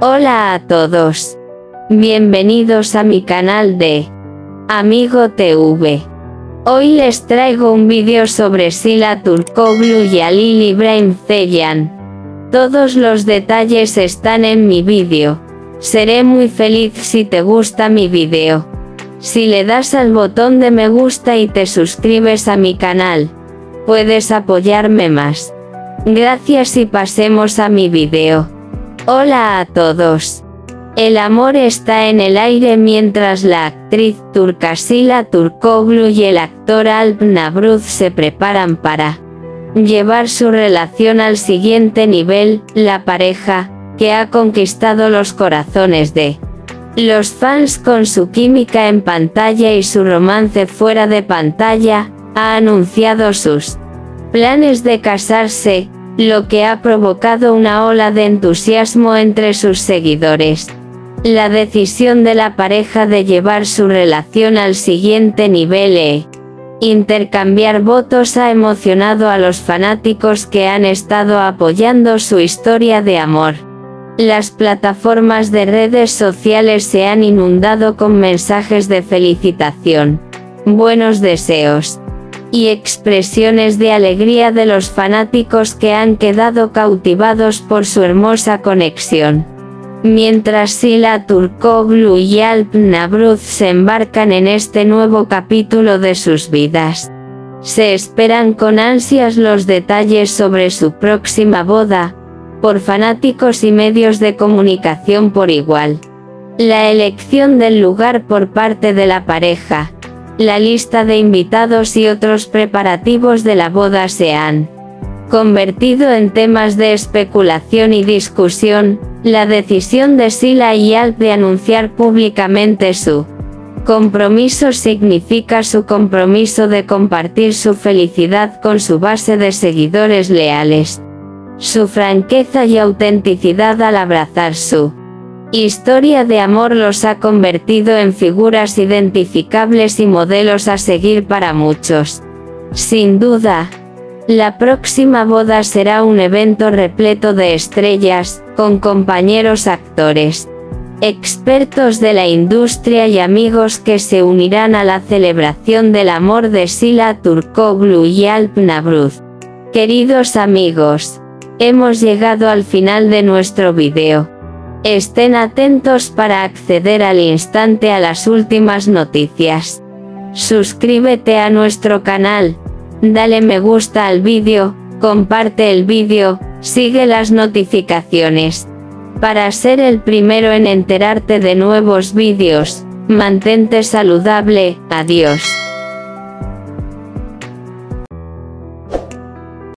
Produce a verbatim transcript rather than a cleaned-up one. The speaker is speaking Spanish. Hola a todos. Bienvenidos a mi canal de Amigo T V. Hoy les traigo un vídeo sobre Sıla Türkoğlu y Halil İbrahim Ceyhan. Todos los detalles están en mi vídeo. Seré muy feliz si te gusta mi vídeo. Si le das al botón de me gusta y te suscribes a mi canal, puedes apoyarme más. Gracias y pasemos a mi vídeo. Hola a todos. El amor está en el aire mientras la actriz turca Sıla Türkoğlu y el actor Alp Navruz se preparan para llevar su relación al siguiente nivel. La pareja, que ha conquistado los corazones de los fans con su química en pantalla y su romance fuera de pantalla, ha anunciado sus planes de casarse, lo que ha provocado una ola de entusiasmo entre sus seguidores. La decisión de la pareja de llevar su relación al siguiente nivel e intercambiar votos ha emocionado a los fanáticos que han estado apoyando su historia de amor. Las plataformas de redes sociales se han inundado con mensajes de felicitación, buenos deseos y expresiones de alegría de los fanáticos que han quedado cautivados por su hermosa conexión. Mientras Sıla Türkoğlu y Alp Navruz se embarcan en este nuevo capítulo de sus vidas, se esperan con ansias los detalles sobre su próxima boda, por fanáticos y medios de comunicación por igual. La elección del lugar por parte de la pareja, la lista de invitados y otros preparativos de la boda se han convertido en temas de especulación y discusión. La decisión de Sıla y Alp de anunciar públicamente su compromiso significa su compromiso de compartir su felicidad con su base de seguidores leales. Su franqueza y autenticidad al abrazar su historia de amor los ha convertido en figuras identificables y modelos a seguir para muchos. Sin duda, la próxima boda será un evento repleto de estrellas, con compañeros actores, expertos de la industria y amigos que se unirán a la celebración del amor de Sıla Türkoğlu y Alp Navruz. Queridos amigos, hemos llegado al final de nuestro video. Estén atentos para acceder al instante a las últimas noticias. Suscríbete a nuestro canal. Dale me gusta al vídeo, comparte el vídeo, sigue las notificaciones. Para ser el primero en enterarte de nuevos vídeos, mantente saludable, adiós.